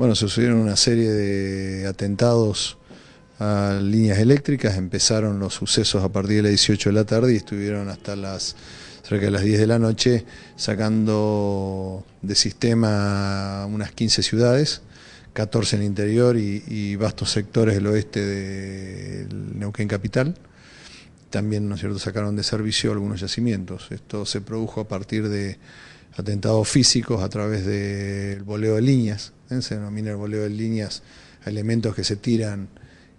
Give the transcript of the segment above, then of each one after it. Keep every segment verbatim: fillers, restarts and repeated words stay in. Bueno, sucedieron una serie de atentados a líneas eléctricas, empezaron los sucesos a partir de las dieciocho de la tarde y estuvieron hasta las cerca de las diez de la noche sacando de sistema unas quince ciudades, catorce en el interior y, y vastos sectores del oeste de Neuquén capital. También, ¿no es cierto?, sacaron de servicio algunos yacimientos. Esto se produjo a partir de atentados físicos a través del voleo de líneas, ¿eh? Se denomina el voleo de líneas a elementos que se tiran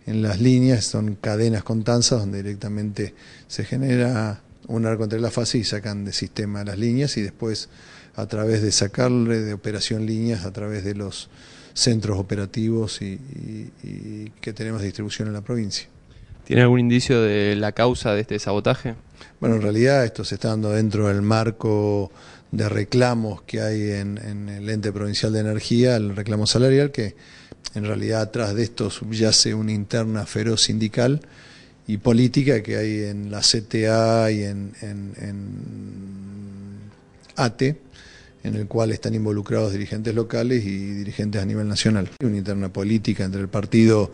en las líneas, son cadenas con tanzas donde directamente se genera un arco entre las fases y sacan de sistema las líneas y después a través de sacarle de operación líneas a través de los centros operativos y, y, y que tenemos de distribución en la provincia. ¿Tiene algún indicio de la causa de este sabotaje? Bueno, en realidad esto se está dando dentro del marco de reclamos que hay en, en el ente provincial de energía, el reclamo salarial, que en realidad atrás de esto subyace una interna feroz sindical y política que hay en la C T A y en, en, en A T E, en el cual están involucrados dirigentes locales y dirigentes a nivel nacional. Una interna política entre el partido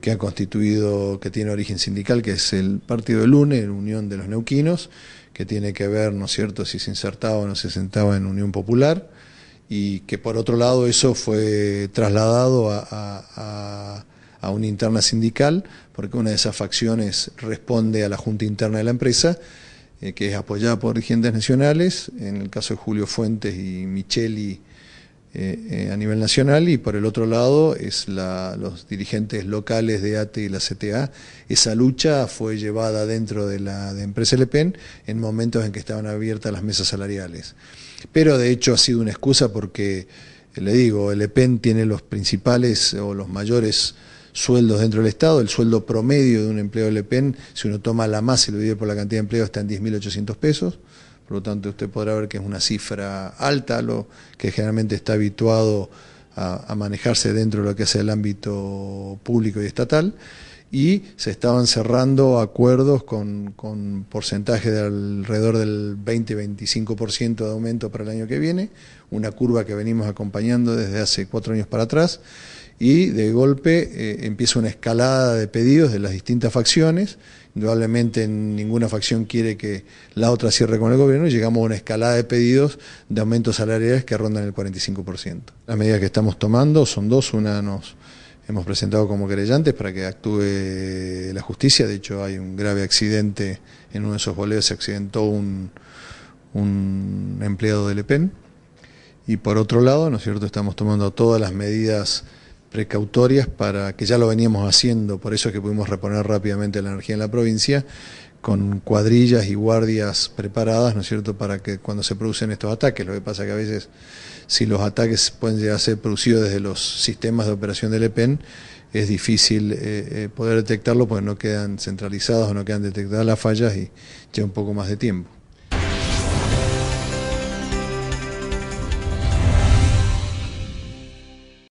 que ha constituido, que tiene origen sindical, que es el Partido del Lunes, la Unión de los Neuquinos, que tiene que ver, ¿no es cierto?, si se insertaba o no se sentaba en Unión Popular, y que por otro lado eso fue trasladado a, a, a una interna sindical, porque una de esas facciones responde a la junta interna de la empresa, eh, que es apoyada por dirigentes nacionales, en el caso de Julio Fuentes y Micheli, Eh, eh, a nivel nacional, y por el otro lado es la, los dirigentes locales de A T E y la C T A. Esa lucha fue llevada dentro de la de empresa E P E N en momentos en que estaban abiertas las mesas salariales. Pero de hecho ha sido una excusa porque, eh, le digo, el E P E N tiene los principales o los mayores sueldos dentro del Estado. El sueldo promedio de un empleo del E P E N, si uno toma la masa y lo divide por la cantidad de empleos, está en diez mil ochocientos pesos. Por lo tanto, usted podrá ver que es una cifra alta, lo que generalmente está habituado a, a manejarse dentro de lo que es el ámbito público y estatal, y se estaban cerrando acuerdos con, con porcentaje de alrededor del veinte a veinticinco por ciento de aumento para el año que viene, una curva que venimos acompañando desde hace cuatro años para atrás, y de golpe eh, empieza una escalada de pedidos de las distintas facciones. Indudablemente ninguna facción quiere que la otra cierre con el gobierno y llegamos a una escalada de pedidos de aumentos salariales que rondan el cuarenta y cinco por ciento. Las medidas que estamos tomando son dos. Una, nos hemos presentado como querellantes para que actúe la justicia. De hecho, hay un grave accidente en uno de esos boleos, se accidentó un, un empleado del E P E N. Y por otro lado, ¿no es cierto?, estamos tomando todas las medidas precautorias para que ya lo veníamos haciendo, por eso es que pudimos reponer rápidamente la energía en la provincia, con cuadrillas y guardias preparadas, ¿no es cierto?, para que cuando se producen estos ataques. Lo que pasa es que a veces, si los ataques pueden llegar a ser producidos desde los sistemas de operación del E P E N, es difícil eh, eh, poder detectarlo, porque no quedan centralizados o no quedan detectadas las fallas y lleva un poco más de tiempo.